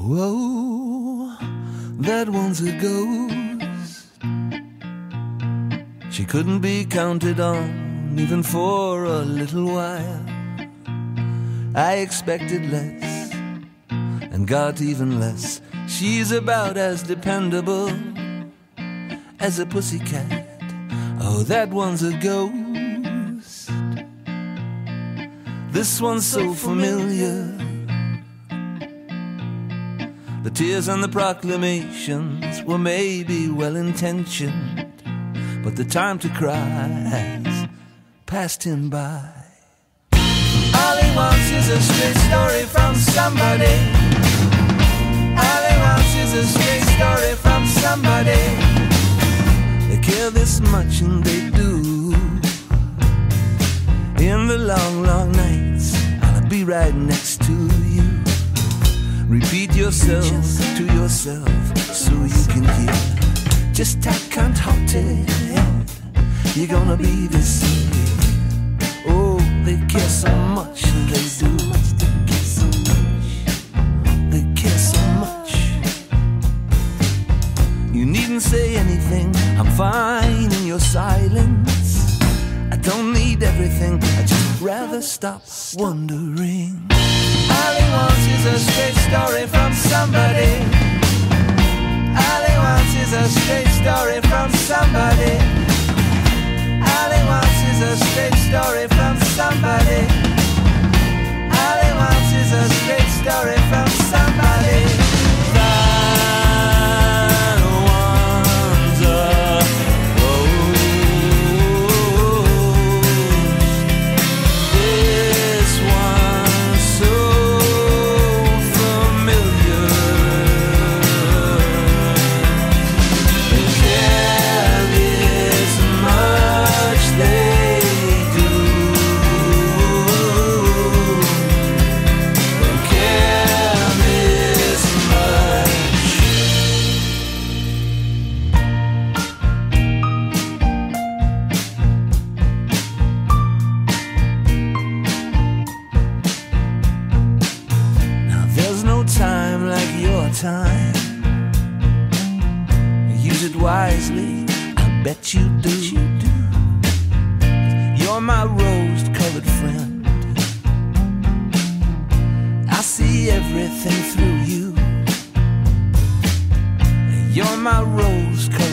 Whoa, that one's a ghost. She couldn't be counted on, even for a little while. I expected less and got even less. She's about as dependable as a pussycat. Oh, that one's a ghost. This one's so familiar. The tears and the proclamations were maybe well-intentioned, but the time to cry has passed him by. All he wants is a straight story from somebody. All he wants is a straight story from somebody. They care this much and they do. In the long, long nights, I'll be right next to you. Repeat yourself to yourself so you can hear. Just how cold-hearted you're gonna be this year. Oh, they care so much, they do. They care so much. You needn't say anything, I'm fine in your silence. I don't need everything, I'd just rather stop wondering. All he wants is a straight story from somebody. All he wants is a straight story from somebody. All he wants is a straight story from somebody. All he wants is a straight story from somebody. Time, use it wisely, I bet you do. You're my rose-colored friend. I see everything through you. You're my rose-colored friend.